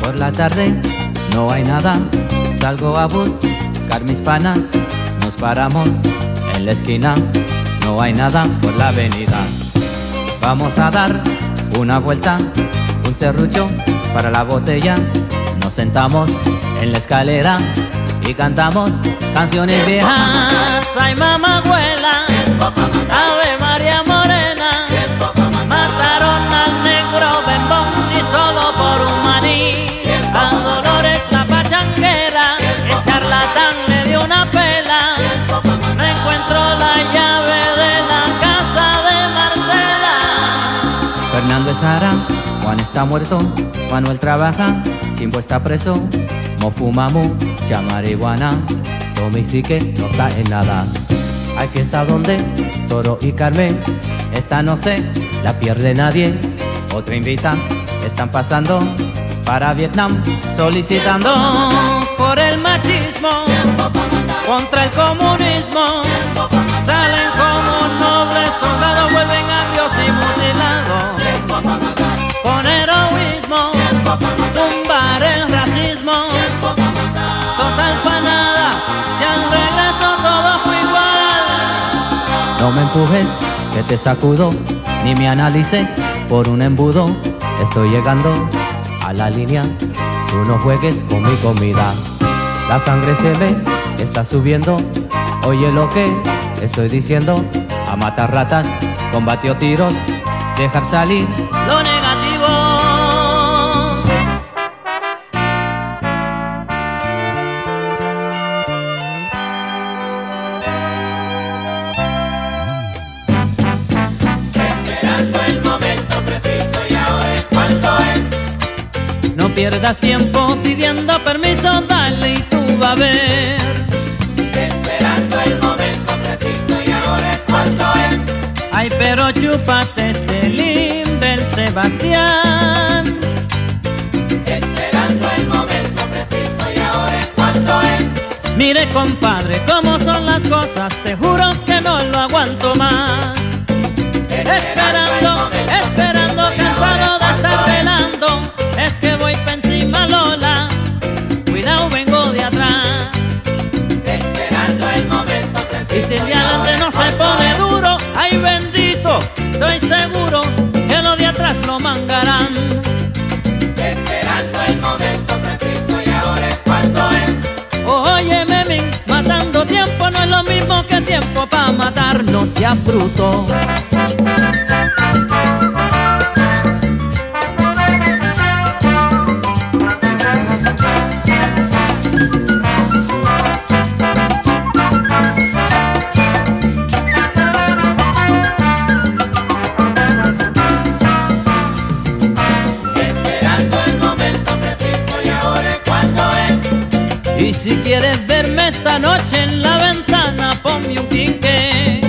Por la tarde no hay nada, salgo a buscar mis panas. Nos paramos en la esquina, no hay nada por la avenida. Vamos a dar una vuelta, un serrucho para la botella. Nos sentamos en la escalera y cantamos canciones viejas. Ay mamagüela, Ave María Morena, mataron al negro Bembón y solo por un maní. A Dolores la pachanguera, el charlatán le dio una pela. No encuentro la llave de la casa de Marcela. Fernando es Sara, Juan está muerto, Manuel trabaja, Chimbo está preso. Mofu Mamu, ya marihuana, Tommy Sique no está en nada. Aquí está donde Toro y Carmen, esta no sé, la pierde nadie. Otra invita, están pasando para Vietnam, solicitando por el machismo, contra el comunismo. Salen como nobles soldados, vuelven a Dios y mutilados. Con heroísmo, tumbar el racismo. Total pa' nada, si al regreso todo fue igual. No me empujes, que te sacudo, ni me analices por un embudo. Estoy llegando a la línea, tú no juegues con mi comida. La sangre se ve, está subiendo, oye lo que estoy diciendo. A matar ratas, combatió tiros, dejar salir lo negativo. Esperando el momento preciso y ahora es cuando es. No pierdas tiempo pidiendo permiso, dale y tú vas a ver. Esperando el momento preciso y ahora es cuando es. Ay, pero chúpate este lim del Sebastián. Esperando el momento preciso y ahora es cuando es. Mire compadre, cómo son las cosas, te juro que no lo aguanto más. Esperando, esperando, cansado de estar velando. Es que voy pa' encima, Lola, cuidado, vengo de atrás. Esperando el momento preciso. Y si de adelante no se pone duro, ay bendito, estoy seguro que lo de atrás lo mangarán. Esperando el momento preciso y ahora es cuando es. Oye, Memín, matando tiempo no es lo mismo que tiempo pa' matar, no seas bruto. Y si quieres verme esta noche en la ventana, ponme un quinqué.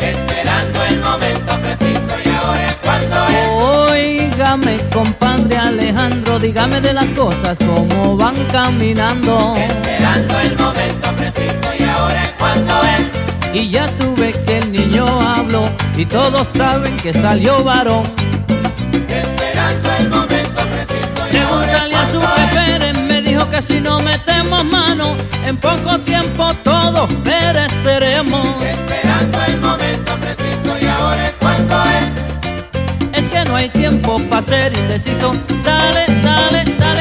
Esperando el momento preciso y ahora es cuando es. Oígame, compadre Alejandro, dígame de las cosas como van caminando. Esperando el momento preciso y ahora es cuando es. Y ya tuve que el niño habló y todos saben que salió varón. Esperando el momento preciso y ahora es cuando es. Pregúntale a su jefe, me dijo que si no metemos mano, en poco tiempo todos pereceremos. Esperando el momento preciso y ahora es cuando es. Es que no hay tiempo para ser indeciso, dale, dale, dale.